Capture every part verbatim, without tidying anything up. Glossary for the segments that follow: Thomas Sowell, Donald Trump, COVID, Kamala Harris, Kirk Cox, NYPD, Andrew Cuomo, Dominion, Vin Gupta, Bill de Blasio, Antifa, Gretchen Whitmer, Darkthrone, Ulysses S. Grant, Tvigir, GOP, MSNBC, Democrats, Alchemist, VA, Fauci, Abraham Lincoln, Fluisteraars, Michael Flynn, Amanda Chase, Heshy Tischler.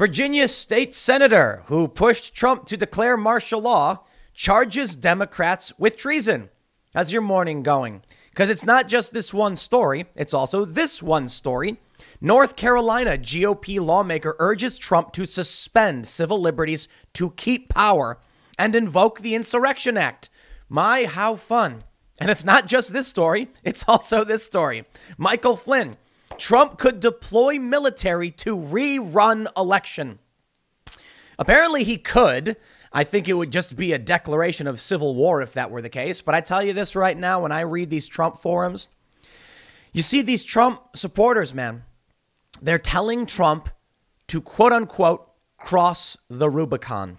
Virginia state senator who pushed Trump to declare martial law charges Democrats with treason. How's your morning going? Because it's not just this one story. It's also this one story. North Carolina G O P lawmaker urges Trump to suspend civil liberties to keep power and invoke the Insurrection Act. My, how fun. And it's not just this story. It's also this story. Michael Flynn. Trump could deploy military to rerun election. Apparently he could. I think it would just be a declaration of civil war if that were the case. But I tell you this right now, when I read these Trump forums, you see these Trump supporters, man, they're telling Trump to, quote unquote, cross the Rubicon.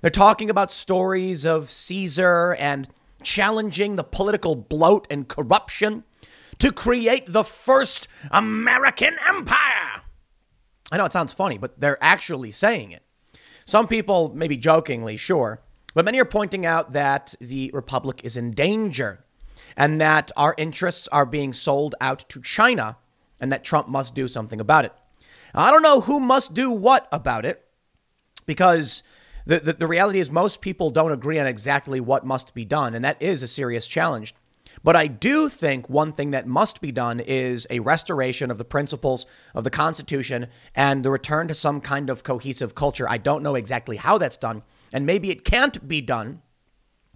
They're talking about stories of Caesar and challenging the political bloat and corruption to create the first American empire. I know it sounds funny, but they're actually saying it. Some people, maybe jokingly, sure, but many are pointing out that the republic is in danger and that our interests are being sold out to China and that Trump must do something about it. I don't know who must do what about it, because the, the, the reality is most people don't agree on exactly what must be done, and that is a serious challenge. But I do think one thing that must be done is a restoration of the principles of the Constitution and the return to some kind of cohesive culture. I don't know exactly how that's done, and maybe it can't be done.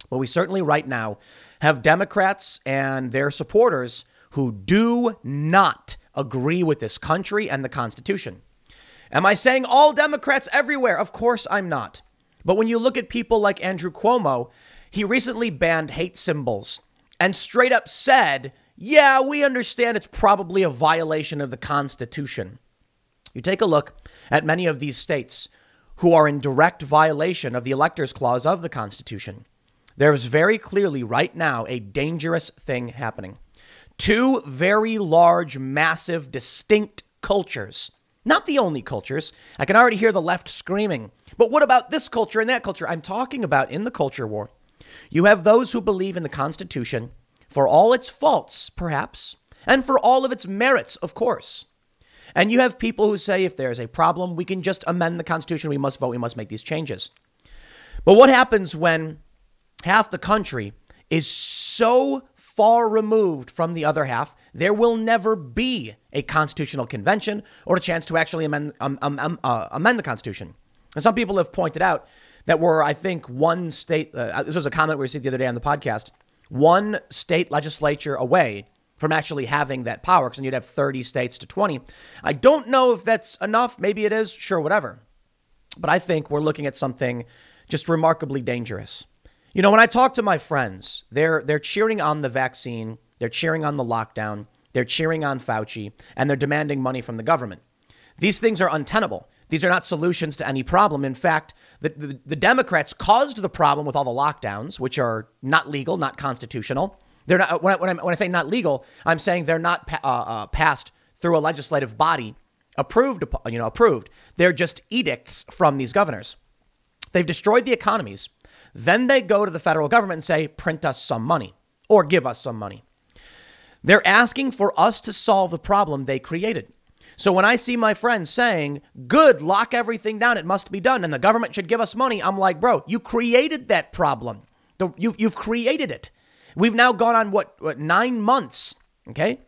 But we certainly right now have Democrats and their supporters who do not agree with this country and the Constitution. Am I saying all Democrats everywhere? Of course I'm not. But when you look at people like Andrew Cuomo, he recently banned hate symbols and straight up said, yeah, we understand it's probably a violation of the Constitution. You take a look at many of these states who are in direct violation of the Electors Clause of the Constitution. There's very clearly right now a dangerous thing happening. Two very large, massive, distinct cultures. Not the only cultures. I can already hear the left screaming. But what about this culture and that culture? I'm talking about in the culture war. You have those who believe in the Constitution for all its faults, perhaps, and for all of its merits, of course. And you have people who say, if there's a problem, we can just amend the Constitution. We must vote. We must make these changes. But what happens when half the country is so far removed from the other half, there will never be a constitutional convention or a chance to actually amend, um, um, um, uh, amend the Constitution. And some people have pointed out that were, I think, one state. Uh, this was a comment we received the other day on the podcast. One state legislature away from actually having that power, because then you'd have thirty states to twenty. I don't know if that's enough. Maybe it is. Sure, whatever. But I think we're looking at something just remarkably dangerous. You know, when I talk to my friends, they're they're cheering on the vaccine. They're cheering on the lockdown. They're cheering on Fauci, and they're demanding money from the government. These things are untenable. These are not solutions to any problem. In fact, the, the, the Democrats caused the problem with all the lockdowns, which are not legal, not constitutional. They're not. When I, when I, when I say not legal, I'm saying they're not pa uh, uh, passed through a legislative body approved. You know, approved. They're just edicts from these governors. They've destroyed the economies. Then they go to the federal government and say, print us some money or give us some money. They're asking for us to solve the problem they created. So when I see my friends saying, good, lock everything down, it must be done, and the government should give us money, I'm like, bro, you created that problem. The, you've, you've created it. We've now gone on, what, what nine months, okay?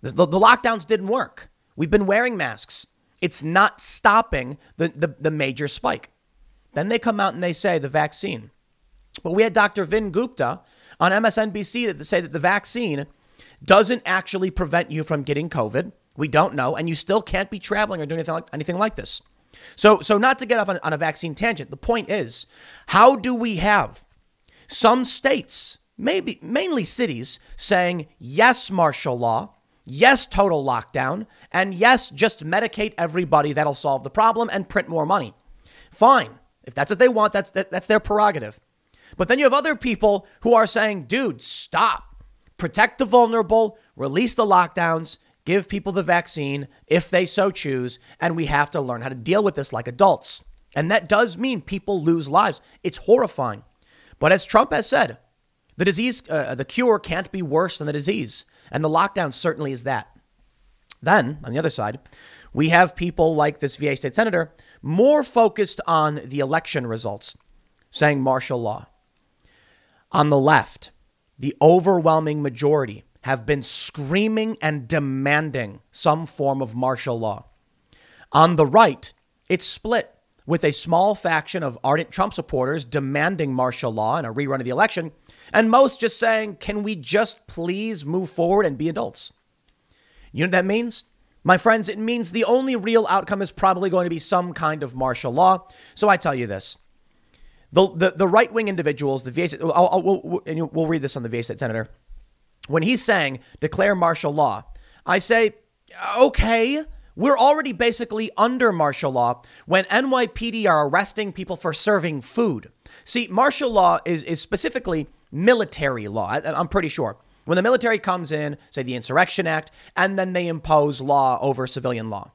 The, the, the lockdowns didn't work. We've been wearing masks. It's not stopping the, the, the major spike. Then they come out and they say the vaccine. But we had Doctor Vin Gupta on M S N B C that say that the vaccine doesn't actually prevent you from getting COVID. We don't know. And you still can't be traveling or doing anything like, anything like this. So so not to get off on, on a vaccine tangent. The point is, how do we have some states, maybe mainly cities, saying, yes, martial law, yes, total lockdown, and yes, just medicate everybody. That'll solve the problem and print more money. Fine. If that's what they want, that's that, that's their prerogative. But then you have other people who are saying, dude, stop, protect the vulnerable, release the lockdowns, give people the vaccine if they so choose, and we have to learn how to deal with this like adults. And that does mean people lose lives. It's horrifying. But as Trump has said, the disease, uh, the cure can't be worse than the disease. And the lockdown certainly is that. Then, on the other side, We have people like this V A state senator more focused on the election results, saying martial law. On the left, the overwhelming majority have been screaming and demanding some form of martial law. On the right, it's split, with a small faction of ardent Trump supporters demanding martial law and a rerun of the election, and most just saying, can we just please move forward and be adults? You know what that means? My friends, it means the only real outcome is probably going to be some kind of martial law. So I tell you this, the the, the right wing individuals, the V A, I'll, I'll, we'll, and we'll read this on the V A state senator. When he's saying declare martial law, I say, okay, we're already basically under martial law when N Y P D are arresting people for serving food. See, martial law is, is specifically military law. I, I'm pretty sure when the military comes in, say the Insurrection Act, and then they impose law over civilian law.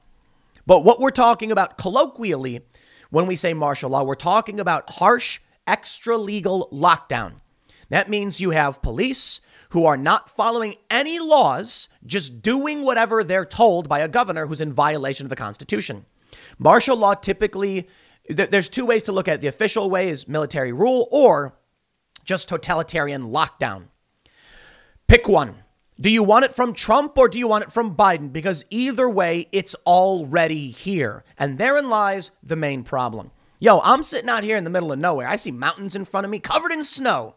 But what we're talking about colloquially when we say martial law, we're talking about harsh, extra legal lockdown. That means you have police who are not following any laws, just doing whatever they're told by a governor who's in violation of the Constitution. Martial law typically, th- there's two ways to look at it. The official way is military rule or just totalitarian lockdown. Pick one. Do you want it from Trump or do you want it from Biden? Because either way, it's already here. And therein lies the main problem. Yo, I'm sitting out here in the middle of nowhere. I see mountains in front of me covered in snow.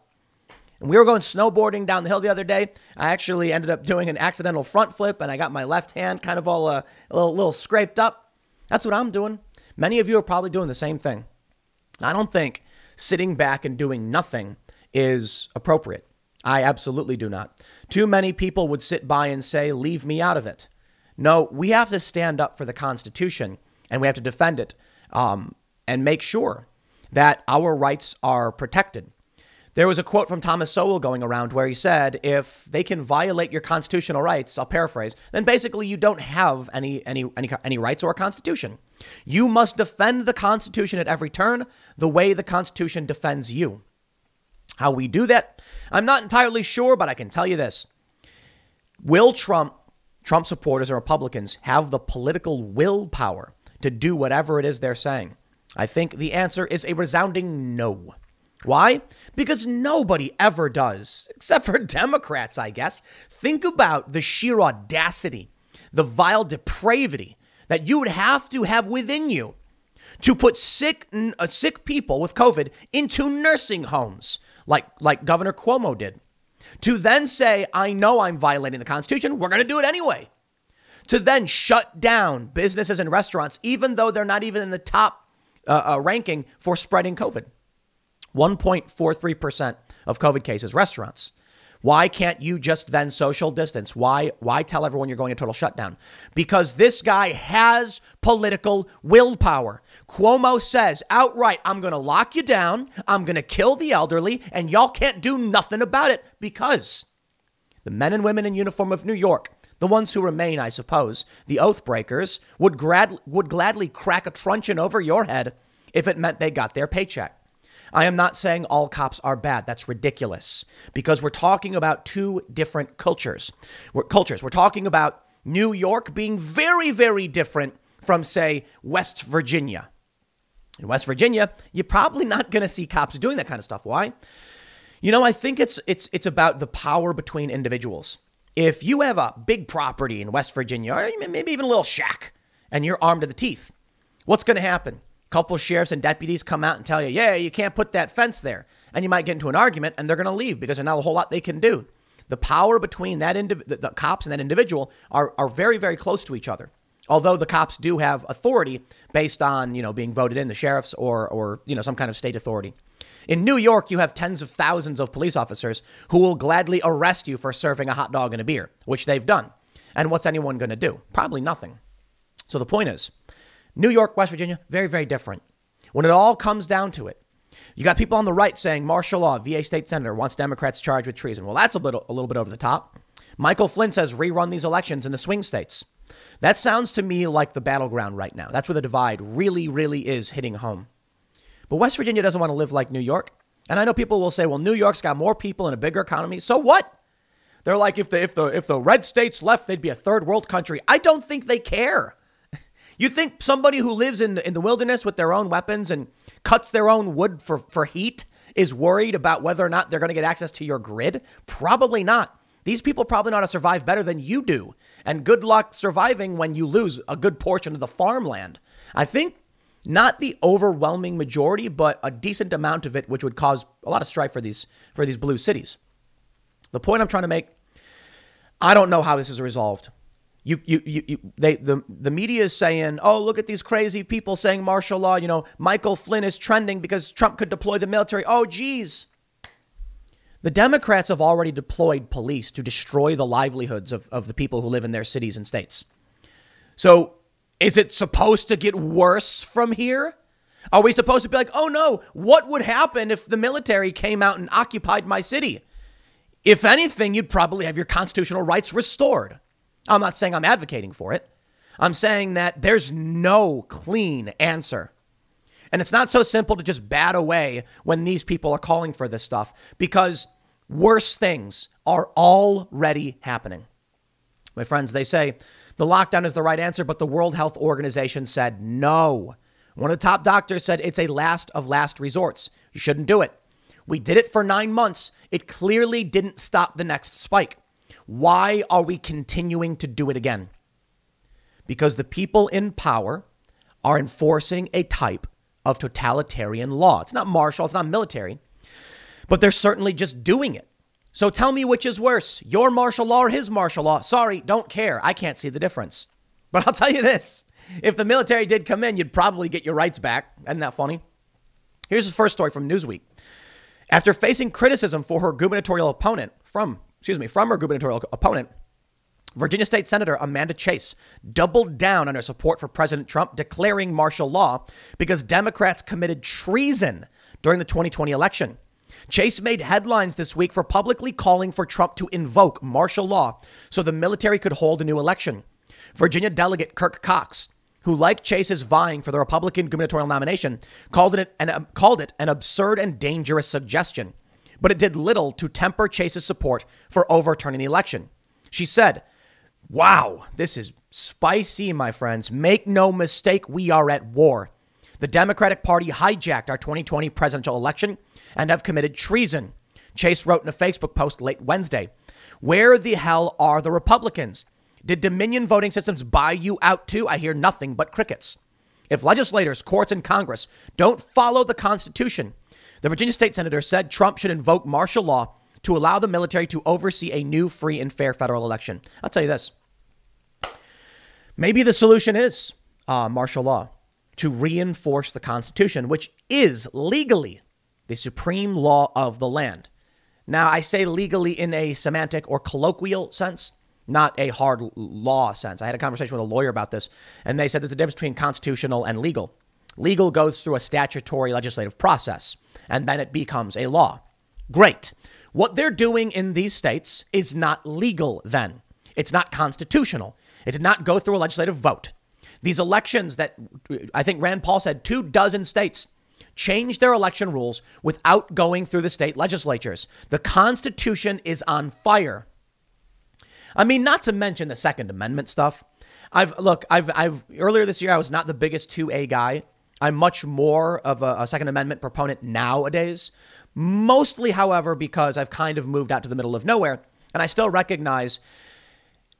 And we were going snowboarding down the hill the other day. I actually ended up doing an accidental front flip and I got my left hand kind of all uh, a little, little scraped up. That's what I'm doing. Many of you are probably doing the same thing. I don't think sitting back and doing nothing is appropriate. I absolutely do not. Too many people would sit by and say, leave me out of it. No, we have to stand up for the Constitution and we have to defend it um, and make sure that our rights are protected. There was a quote from Thomas Sowell going around where he said, if they can violate your constitutional rights, I'll paraphrase, then basically you don't have any any any, any rights or a constitution. You must defend the Constitution at every turn, the way the Constitution defends you. How we do that, I'm not entirely sure, but I can tell you this. Will Trump, Trump supporters and Republicans have the political willpower to do whatever it is they're saying? I think the answer is a resounding no. Why? Because nobody ever does, except for Democrats, I guess. Think about the sheer audacity, the vile depravity that you would have to have within you to put sick uh, sick people with COVID into nursing homes like like Governor Cuomo did, to then say, I know I'm violating the Constitution. We're going to do it anyway, to then shut down businesses and restaurants, even though they're not even in the top uh, uh, ranking for spreading COVID. one point four three percent of COVID cases, restaurants. Why can't you just then social distance? Why? Why tell everyone you're going to total shutdown? Because this guy has political willpower. Cuomo says outright, I'm going to lock you down. I'm going to kill the elderly and y'all can't do nothing about it because the men and women in uniform of New York, the ones who remain, I suppose, the oath breakers would grad would gladly crack a truncheon over your head if it meant they got their paycheck. I am not saying all cops are bad. That's ridiculous because we're talking about two different cultures. We're cultures. We're talking about New York being very, very different from, say, West Virginia. In West Virginia, you're probably not going to see cops doing that kind of stuff. Why? You know, I think it's it's it's about the power between individuals. If you have a big property in West Virginia, or maybe even a little shack, and you're armed to the teeth, what's going to happen? Couple sheriffs and deputies come out and tell you, yeah, you can't put that fence there. And you might get into an argument and they're going to leave because there's not a whole lot they can do. The power between that indiv- the, the cops and that individual are, are very, very close to each other. Although the cops do have authority based on, you know, being voted in, the sheriffs or, or, you know, some kind of state authority. In New York, you have tens of thousands of police officers who will gladly arrest you for serving a hot dog and a beer, which they've done. And what's anyone going to do? Probably nothing. So the point is, New York, West Virginia, very, very different. When it all comes down to it, you got people on the right saying martial law, V A state senator wants Democrats charged with treason. Well, that's a little, a little bit over the top. Michael Flynn says rerun these elections in the swing states. That sounds to me like the battleground right now. That's where the divide really, really is hitting home. But West Virginia doesn't want to live like New York. And I know people will say, well, New York's got more people and a bigger economy. So what? They're like, if the if the if the red states left, they'd be a third world country. I don't think they care. You think somebody who lives in, in the wilderness with their own weapons and cuts their own wood for, for heat is worried about whether or not they're going to get access to your grid? Probably not. These people probably know how to survive better than you do. And good luck surviving when you lose a good portion of the farmland. I think not the overwhelming majority, but a decent amount of it, which would cause a lot of strife for these for these blue cities. The point I'm trying to make, I don't know how this is resolved. You, you, you, you they, the, the media is saying, oh, look at these crazy people saying martial law. You know, Michael Flynn is trending because Trump could deploy the military. Oh, geez. The Democrats have already deployed police to destroy the livelihoods of, of the people who live in their cities and states. So is it supposed to get worse from here? Are we supposed to be like, oh, no, what would happen if the military came out and occupied my city? If anything, you'd probably have your constitutional rights restored. I'm not saying I'm advocating for it. I'm saying that there's no clean answer. And it's not so simple to just bat away when these people are calling for this stuff, because worse things are already happening. My friends, they say the lockdown is the right answer, but the World Health Organization said no. One of the top doctors said it's a last of last resorts. You shouldn't do it. We did it for nine months. It clearly didn't stop the next spike. Why are we continuing to do it again? Because the people in power are enforcing a type of totalitarian law. It's not martial, it's not military, but they're certainly just doing it. So tell me which is worse, your martial law or his martial law. Sorry, don't care. I can't see the difference. But I'll tell you this, if the military did come in, you'd probably get your rights back. Isn't that funny? Here's the first story from Newsweek. After facing criticism for her gubernatorial opponent from Excuse me, from her gubernatorial opponent, Virginia State Senator Amanda Chase doubled down on her support for President Trump, declaring martial law because Democrats committed treason during the twenty twenty election. Chase made headlines this week for publicly calling for Trump to invoke martial law so the military could hold a new election. Virginia delegate Kirk Cox, who, like Chase, is vying for the Republican gubernatorial nomination, called it an, uh, called it an absurd and dangerous suggestion. But it did little to temper Chase's support for overturning the election. She said, wow, this is spicy, my friends. Make no mistake, we are at war. The Democratic Party hijacked our twenty twenty presidential election and have committed treason. Chase wrote in a Facebook post late Wednesday, where the hell are the Republicans? Did Dominion voting systems buy you out too? I hear nothing but crickets. If legislators, courts, and Congress don't follow the Constitution, the Virginia state senator said Trump should invoke martial law to allow the military to oversee a new, free and fair federal election. I'll tell you this. Maybe the solution is uh, martial law to reinforce the Constitution, which is legally the supreme law of the land. Now, I say legally in a semantic or colloquial sense, not a hard law sense. I had a conversation with a lawyer about this, and they said there's a difference between constitutional and legal. Legal goes through a statutory legislative process, and then it becomes a law. Great. What they're doing in these states is not legal then. It's not constitutional. It did not go through a legislative vote. These elections that I think Rand Paul said two dozen states changed their election rules without going through the state legislatures. The Constitution is on fire. I mean, not to mention the Second Amendment stuff. I've look, I've I've earlier this year, I was not the biggest two A guy. I'm much more of a, a Second Amendment proponent nowadays, mostly, however, because I've kind of moved out to the middle of nowhere. And I still recognize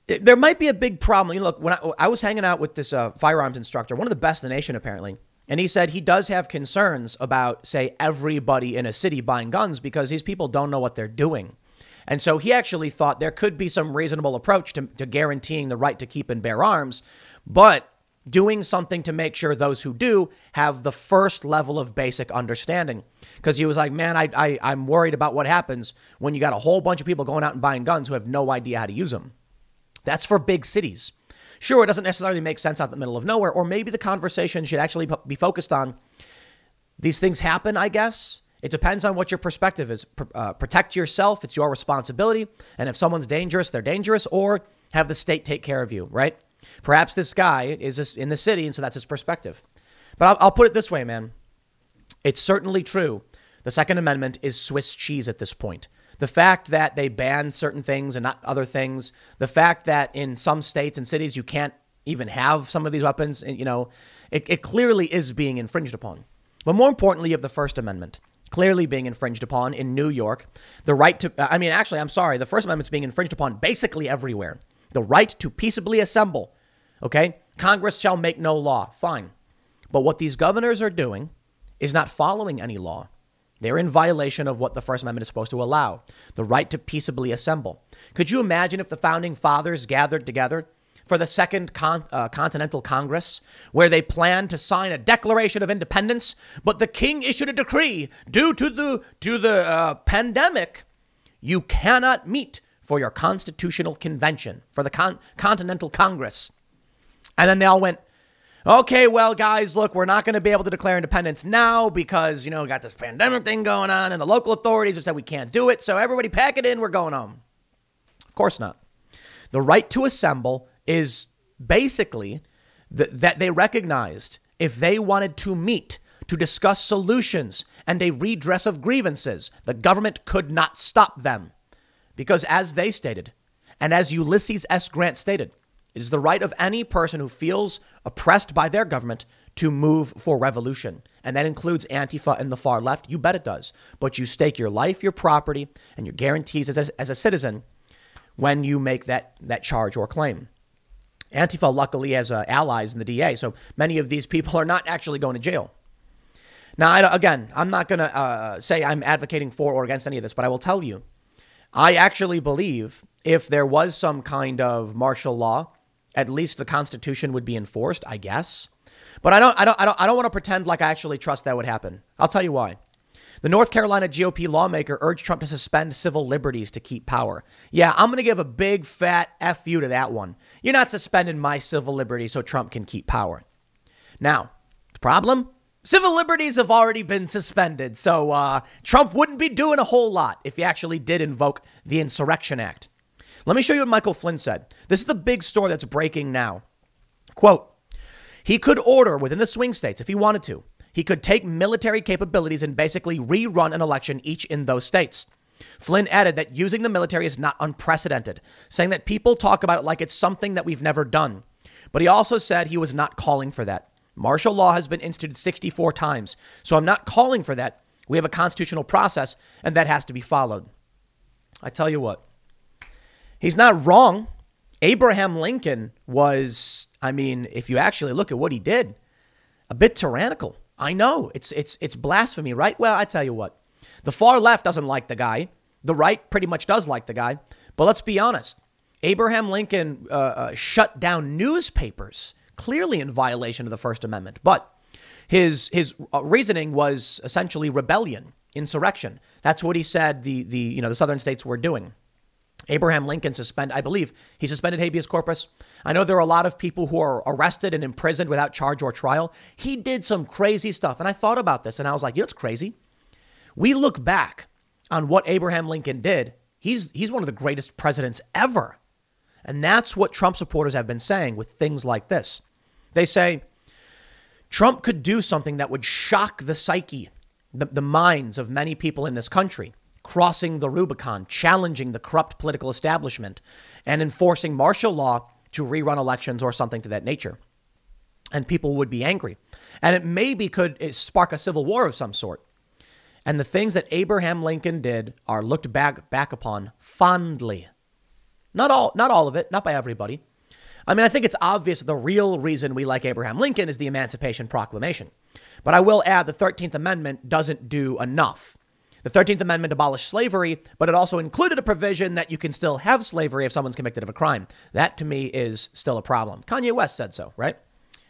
it, there might be a big problem. You know, look, when I, I was hanging out with this uh, firearms instructor, one of the best in the nation, apparently. And he said he does have concerns about, say, everybody in a city buying guns because these people don't know what they're doing. And so he actually thought there could be some reasonable approach to, to guaranteeing the right to keep and bear arms. But doing something to make sure those who do have the first level of basic understanding. Because he was like, man, I, I, I'm worried about what happens when you got a whole bunch of people going out and buying guns who have no idea how to use them. That's for big cities. Sure, it doesn't necessarily make sense out in the middle of nowhere, or maybe the conversation should actually be focused on these things happen, I guess. It depends on what your perspective is. Uh, protect yourself. It's your responsibility. And if someone's dangerous, they're dangerous, or have the state take care of you, right? Perhaps this guy is in the city, and so that's his perspective. But I'll, I'll put it this way, man. It's certainly true. The Second Amendment is Swiss cheese at this point. The fact that they ban certain things and not other things, the fact that in some states and cities you can't even have some of these weapons. And, you know, it, it clearly is being infringed upon. But more importantly, you have the First Amendment clearly being infringed upon in New York. The right to, I mean, actually, I'm sorry, the First Amendment's being infringed upon basically everywhere. The right to peaceably assemble. OK, Congress shall make no law. Fine. But what these governors are doing is not following any law. They're in violation of what the First Amendment is supposed to allow, the right to peaceably assemble. Could you imagine if the founding fathers gathered together for the Second Con- uh, Continental Congress, where they planned to sign a Declaration of Independence, but the king issued a decree due to the to the uh, pandemic, you cannot meet for your constitutional convention for the Con- Continental Congress. And then they all went, OK, well, guys, look, we're not going to be able to declare independence now because, you know, we got this pandemic thing going on and the local authorities have said we can't do it. So everybody pack it in. We're going home. Of course not. The right to assemble is basically th- that they recognized if they wanted to meet to discuss solutions and a redress of grievances, the government could not stop them because, as they stated, and as Ulysses S. Grant stated, it is the right of any person who feels oppressed by their government to move for revolution. And that includes Antifa and the far left. You bet it does. But you stake your life, your property, and your guarantees as a, as a citizen when you make that, that charge or claim. Antifa, luckily, has uh, allies in the D A. So many of these people are not actually going to jail. Now, I, again, I'm not going to uh, say I'm advocating for or against any of this, but I will tell you, I actually believe if there was some kind of martial law, at least the Constitution would be enforced, I guess. But I don't I don't I don't I don't want to pretend like I actually trust that would happen. I'll tell you why. The North Carolina G O P lawmaker urged Trump to suspend civil liberties to keep power. Yeah, I'm going to give a big fat F you to that one. You're not suspending my civil liberty so Trump can keep power. Now, the problem? Civil liberties have already been suspended. So uh, Trump wouldn't be doing a whole lot if he actually did invoke the Insurrection Act. Let me show you what Michael Flynn said. This is the big story that's breaking now. Quote, he could order within the swing states if he wanted to. He could take military capabilities and basically rerun an election each in those states. Flynn added that using the military is not unprecedented, saying that people talk about it like it's something that we've never done. But he also said he was not calling for that. Martial law has been instituted sixty-four times. So I'm not calling for that. We have a constitutional process and that has to be followed. I tell you what. He's not wrong. Abraham Lincoln was, I mean, if you actually look at what he did, a bit tyrannical. I know it's it's it's blasphemy, right? Well, I tell you what, the far left doesn't like the guy. The right pretty much does like the guy. But let's be honest. Abraham Lincoln uh, uh, shut down newspapers, clearly in violation of the First Amendment. But his his reasoning was essentially rebellion, insurrection. That's what he said the the, you know, the southern states were doing. Abraham Lincoln suspended, I believe he suspended habeas corpus. I know there are a lot of people who are arrested and imprisoned without charge or trial. He did some crazy stuff. And I thought about this and I was like, you know, it's crazy. We look back on what Abraham Lincoln did. He's he's one of the greatest presidents ever. And that's what Trump supporters have been saying with things like this. They say Trump could do something that would shock the psyche, the, the minds of many people in this country. Crossing the Rubicon, challenging the corrupt political establishment and enforcing martial law to rerun elections or something to that nature. And people would be angry and it maybe could spark a civil war of some sort. And the things that Abraham Lincoln did are looked back back upon fondly. Not all, not all of it, not by everybody. I mean, I think it's obvious the real reason we like Abraham Lincoln is the Emancipation Proclamation. But I will add the thirteenth Amendment doesn't do enough. The thirteenth Amendment abolished slavery, but it also included a provision that you can still have slavery if someone's convicted of a crime. That, to me, is still a problem. Kanye West said so, right?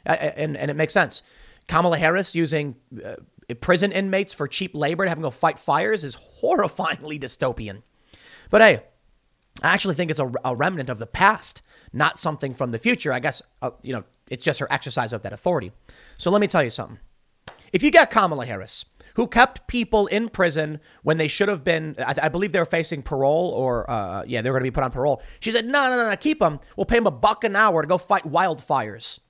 And, and it makes sense. Kamala Harris using uh, prison inmates for cheap labor to have them go fight fires is horrifyingly dystopian. But hey, I actually think it's a, a remnant of the past, not something from the future. I guess, uh, you know, it's just her exercise of that authority. So let me tell you something. If you got Kamala Harris, who kept people in prison when they should have been, I, I believe they were facing parole or, uh, yeah, they were going to be put on parole. She said, no, no, no, no, keep them. We'll pay them a buck an hour to go fight wildfires.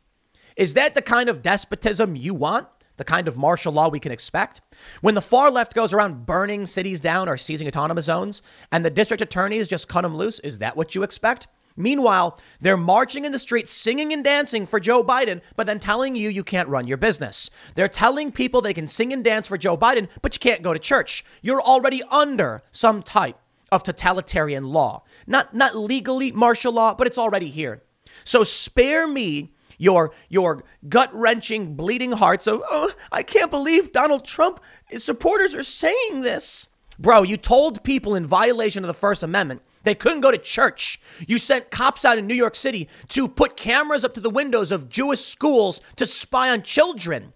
Is that the kind of despotism you want? The kind of martial law we can expect? When the far left goes around burning cities down or seizing autonomous zones and the district attorneys just cut them loose, is that what you expect? Meanwhile, they're marching in the streets, singing and dancing for Joe Biden, but then telling you you can't run your business. They're telling people they can sing and dance for Joe Biden, but you can't go to church. You're already under some type of totalitarian law. Not not legally martial law, but it's already here. So spare me your your gut-wrenching, bleeding hearts of, oh, I can't believe Donald Trump, his supporters are saying this. Bro, you told people in violation of the First Amendment they couldn't go to church. You sent cops out in New York City to put cameras up to the windows of Jewish schools to spy on children.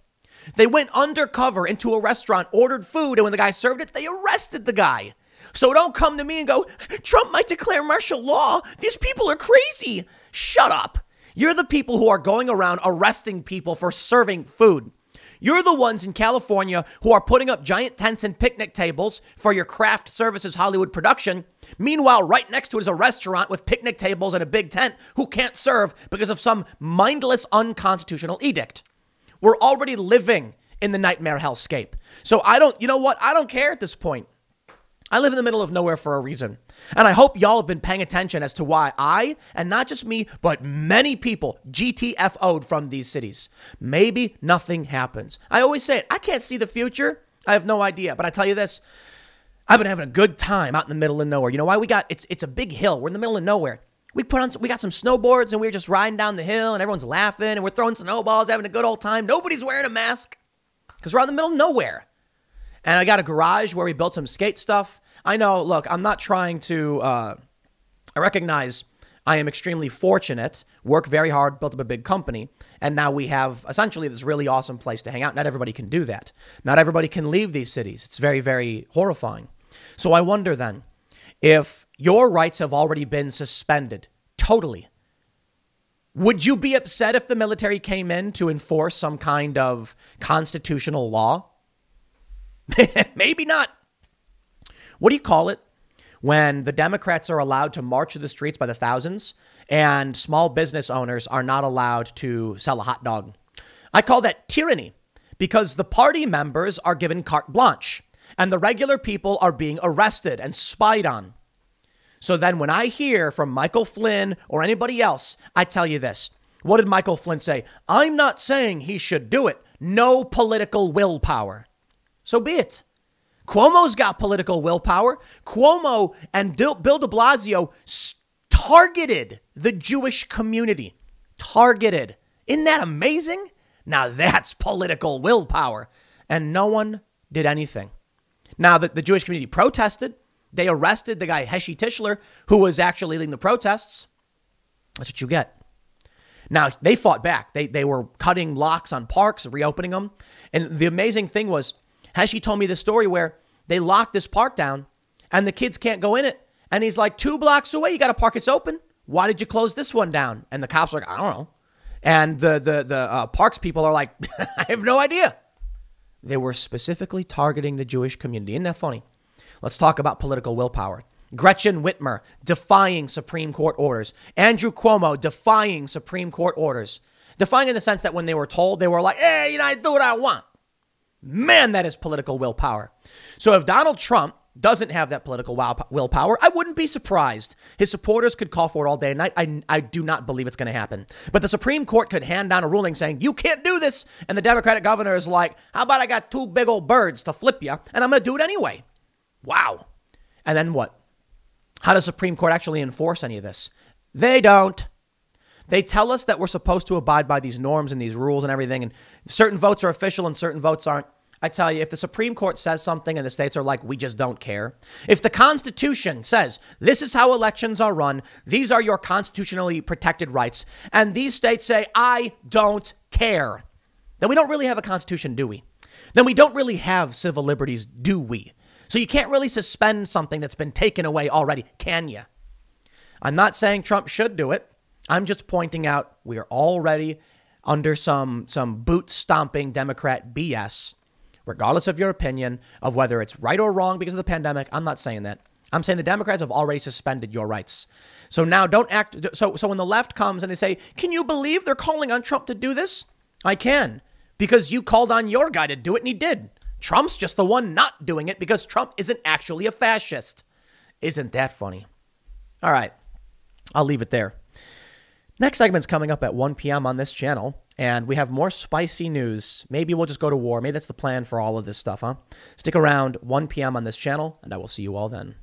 They went undercover into a restaurant, ordered food, and when the guy served it, they arrested the guy. So don't come to me and go, Trump might declare martial law. These people are crazy. Shut up. You're the people who are going around arresting people for serving food. You're the ones in California who are putting up giant tents and picnic tables for your craft services Hollywood production. Meanwhile, right next to it is a restaurant with picnic tables and a big tent who can't serve because of some mindless unconstitutional edict. We're already living in the nightmare hellscape. So I don't, you know what? I don't care at this point. I live in the middle of nowhere for a reason. And I hope y'all have been paying attention as to why I, and not just me, but many people G T F O'd from these cities. Maybe nothing happens. I always say it. I can't see the future. I have no idea. But I tell you this, I've been having a good time out in the middle of nowhere. You know why? We got, it's, it's a big hill. We're in the middle of nowhere. We put on, we got some snowboards and we were just riding down the hill and everyone's laughing and we're throwing snowballs, having a good old time. Nobody's wearing a mask because we're out in the middle of nowhere. And I got a garage where we built some skate stuff. I know, look, I'm not trying to, uh, I recognize I am extremely fortunate, work very hard, built up a big company. And now we have essentially this really awesome place to hang out. Not everybody can do that. Not everybody can leave these cities. It's very, very horrifying. So I wonder then if your rights have already been suspended totally. Would you be upset if the military came in to enforce some kind of constitutional law? Maybe not. What do you call it when the Democrats are allowed to march to the streets by the thousands and small business owners are not allowed to sell a hot dog? I call that tyranny because the party members are given carte blanche and the regular people are being arrested and spied on. So then when I hear from Michael Flynn or anybody else, I tell you this. What did Michael Flynn say? I'm not saying he should do it. No political willpower. So be it. Cuomo's got political willpower. Cuomo and Bill de Blasio targeted the Jewish community. Targeted. Isn't that amazing? Now that's political willpower. And no one did anything. Now the, the Jewish community protested. They arrested the guy Heshy Tischler, who was actually leading the protests. That's what you get. Now, they fought back. They, they were cutting locks on parks, reopening them. And the amazing thing was, Heshy told me this story where they locked this park down and the kids can't go in it. And he's like, two blocks away, you got a park, it's open. Why did you close this one down? And the cops are like, I don't know. And the, the, the uh, parks people are like, I have no idea. They were specifically targeting the Jewish community. Isn't that funny? Let's talk about political willpower. Gretchen Whitmer defying Supreme Court orders. Andrew Cuomo defying Supreme Court orders. Defying in the sense that when they were told, they were like, hey, you know, I do what I want. Man, that is political willpower. So if Donald Trump doesn't have that political willpower, I wouldn't be surprised. His supporters could call for it all day and night. I, I do not believe it's going to happen. But the Supreme Court could hand down a ruling saying, you can't do this. And the Democratic governor is like, how about I got two big old birds to flip you and I'm going to do it anyway. Wow. And then what? How does Supreme Court actually enforce any of this? They don't. They tell us that we're supposed to abide by these norms and these rules and everything. And certain votes are official and certain votes aren't. I tell you, if the Supreme Court says something and the states are like, we just don't care. If the Constitution says this is how elections are run, these are your constitutionally protected rights, and these states say, I don't care, then we don't really have a constitution, do we? Then we don't really have civil liberties, do we? So you can't really suspend something that's been taken away already, can you? I'm not saying Trump should do it. I'm just pointing out we are already under some some boot-stomping Democrat B S, regardless of your opinion of whether it's right or wrong because of the pandemic. I'm not saying that. I'm saying the Democrats have already suspended your rights. So now don't act. So, so when the left comes and they say, can you believe they're calling on Trump to do this? I can, because you called on your guy to do it and he did. Trump's just the one not doing it because Trump isn't actually a fascist. Isn't that funny? All right. I'll leave it there. Next segment's coming up at one p.m. on this channel, and we have more spicy news. Maybe we'll just go to war. Maybe that's the plan for all of this stuff, huh? Stick around, one p.m. on this channel, and I will see you all then.